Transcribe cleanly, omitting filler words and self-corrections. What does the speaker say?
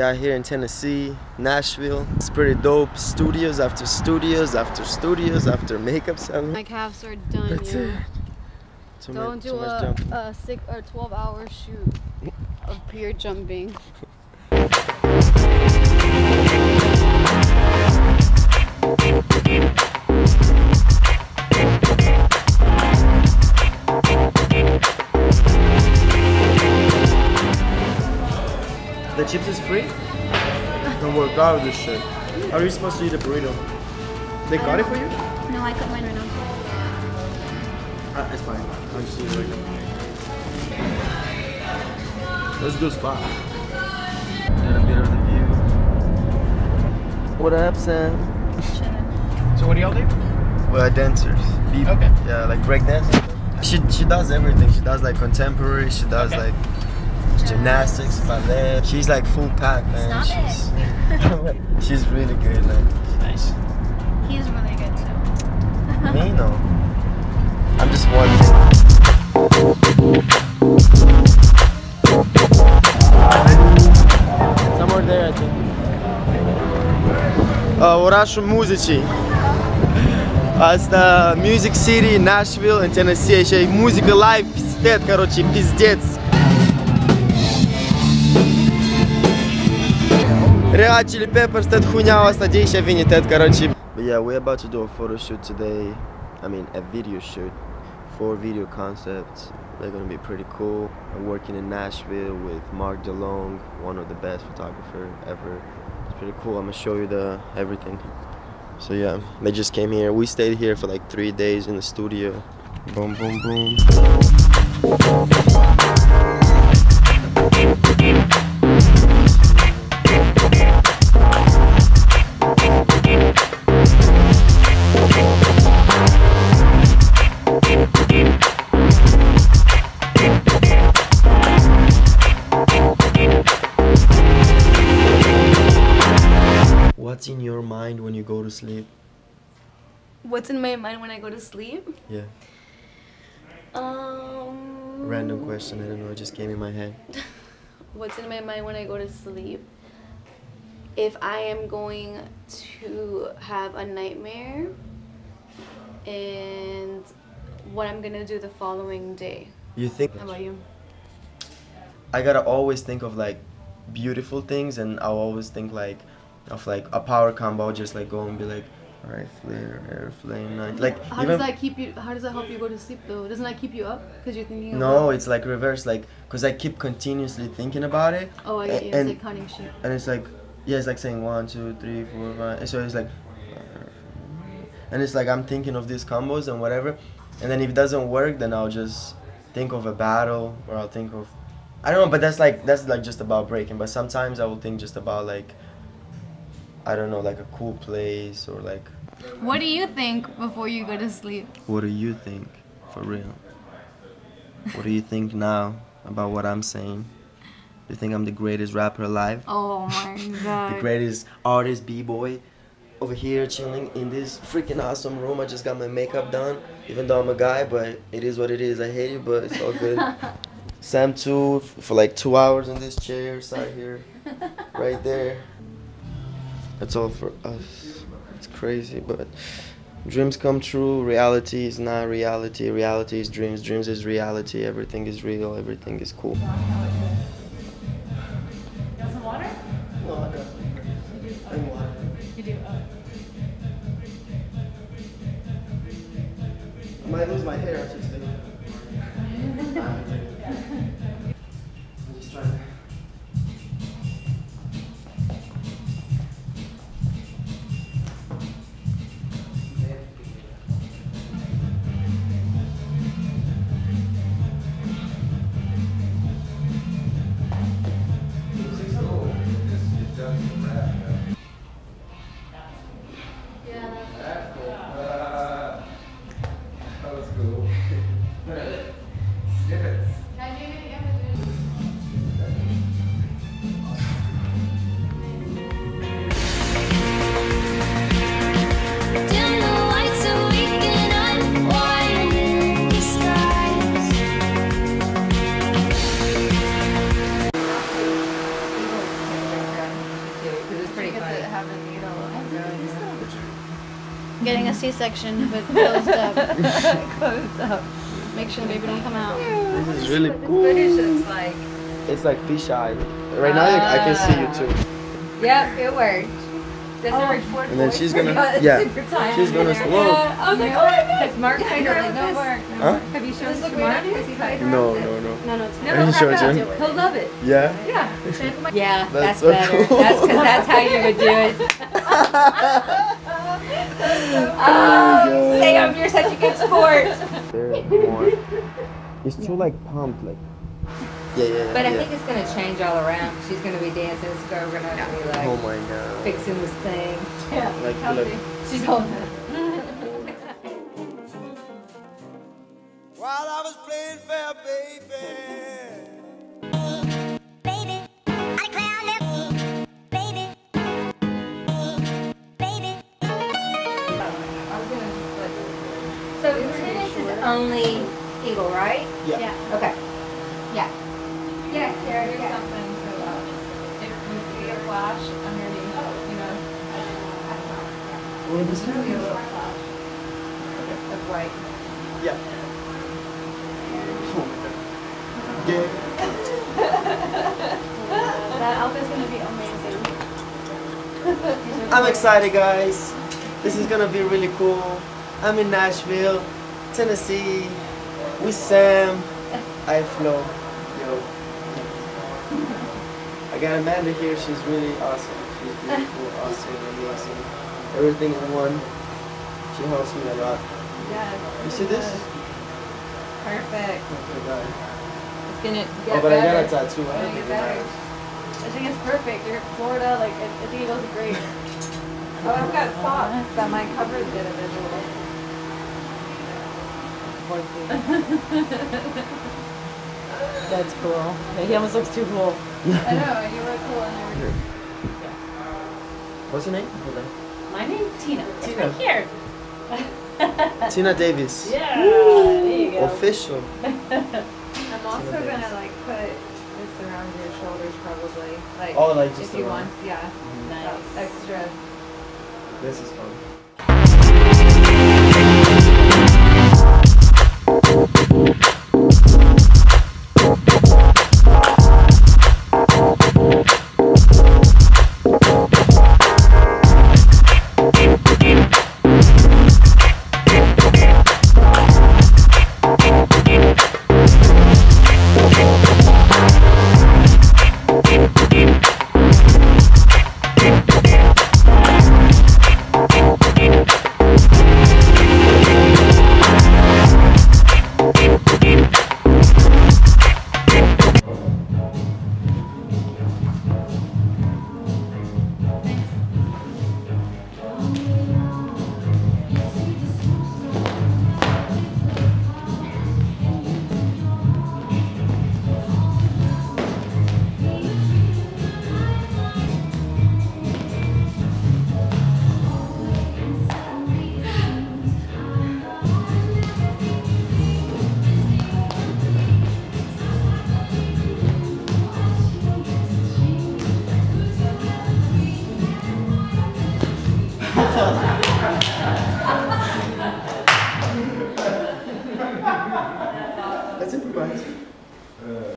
We're out here in Tennessee, Nashville. It's pretty dope. Studios after studios after studios after makeup salon. My calves are done. That's it. Don't do a 6 or 12-hour shoot of pure jumping. The chips is free? Don't work out with this shit. How are you supposed to eat a burrito? They got it for you? No, I got mine right now. It's fine. I'll just eat it right now. That's a good spot. Got a bit of the view. What up, Sam? So what do y'all do? We're dancers. Okay. Yeah, like break dancing. She does everything. She does like contemporary. She does like gymnastics, ballet. She's like full pack, man. She's really good, man. She's nice. He's really good too. Me no. I'm just one. Somewhere there, I think. Orașul muzicii. Asta Music City, Nashville, in Tennessee. Și muzică live, pizdet, короче, pizdeți. Red Chili Peppers, that хуйня was today, she vinted, короче. But yeah, we're about to do a photo shoot today. I mean, a video shoot for video concepts. They're gonna be pretty cool. I'm working in Nashville with Mark DeLong, one of the best photographers ever. It's pretty cool. I'm gonna show you the everything. So yeah, they just came here. We stayed here for like 3 days in the studio. Boom, boom, boom. What's in your mind when you go to sleep? What's in my mind when I go to sleep? Yeah. Random question, I don't know, it just came in my head. What's in my mind when I go to sleep? If I am going to have a nightmare and what I'm gonna do the following day. You think? How about you? I gotta always think of like beautiful things, and I'll always think like of like a power combo. I'll just like go and be like, alright, flare, airplane, night. Like, how does that keep you? How does that help you go to sleep though? Doesn't that keep you up because you're thinking? No, it's like reverse, like because I keep continuously thinking about it. Oh, I get you. It's like counting shit. And it's like, yeah, it's like saying 1, 2, 3, 4, 5. And so it's like, and it's like I'm thinking of these combos and whatever. And then if it doesn't work, then I'll just think of a battle, or I'll think of, I don't know. But that's like just about breaking. But sometimes I will think just about like, I don't know, like a cool place or like... What do you think before you go to sleep? What do you think? For real. What do you think now about what I'm saying? You think I'm the greatest rapper alive? Oh my god. The greatest artist, b-boy. Over here chilling in this freaking awesome room. I just got my makeup done. Even though I'm a guy, but it is what it is. I hate it, but it's all good. Sam too, for like 2 hours in this chair, sat here, right there. That's all for us. It's crazy, but dreams come true. Reality is not reality. Reality is dreams. Dreams is reality. Everything is real. Everything is cool. Got some water? No, I got water. You do? Oh. I might lose my hair after today. I'm just trying to... That was cool. Getting a C-section, but closed up. Closed up. Make sure the baby don't come out. This is really cool. It's like, fisheye. Right now, I can see you too. Yep, it worked. And then she's gonna, slow. I was like, oh my God! Has Mark tried to like this? Huh? Have you shown this to Mark? No, it's fine. Are you sure it's him? He'll love it. Yeah? Yeah. Yeah, that's better. Cool. That's because that's how you would do it. Sam, you're such a good sport. There's more. It's too like pumped, like. Yeah, but I think it's gonna change all around. She's gonna be dancing. We're gonna be like, oh my God, fixing this thing. Yeah, like look. She's holding it. While I was playing fair, baby. Baby, I clown them. Baby, baby. So tennis is only eagle, right? Yeah. Yeah. Okay. Yeah. Yes, there is something so loud. It would be a flash underneath, you know. What is it? It would be a little flash of white. Yeah. That outfit's going to be amazing. I'm excited, guys. This is going to be really cool. I'm in Nashville, Tennessee, with Sam. I flow. I got Amanda here, she's really awesome. She's beautiful, awesome, really awesome. Everything in one. She helps me a lot. Yeah. You see this? Perfect. Oh my God. It's gonna get better. But I got a tattoo. It's gonna get better. I think it's perfect. You're in Florida, like, I think it looks great. Oh, I've got socks that my covers did a visual. That's cool. He almost looks too cool. I know, you look cool and everything. Yeah. What's your name? My name's Tina. Tina. It's right here. Tina Davis. Yeah. Woo! There you go. Official. I'm also gonna like put this around your shoulders probably. Like, oh, like just if you want, yeah. Nice. Extra. This is fun. That's improvised.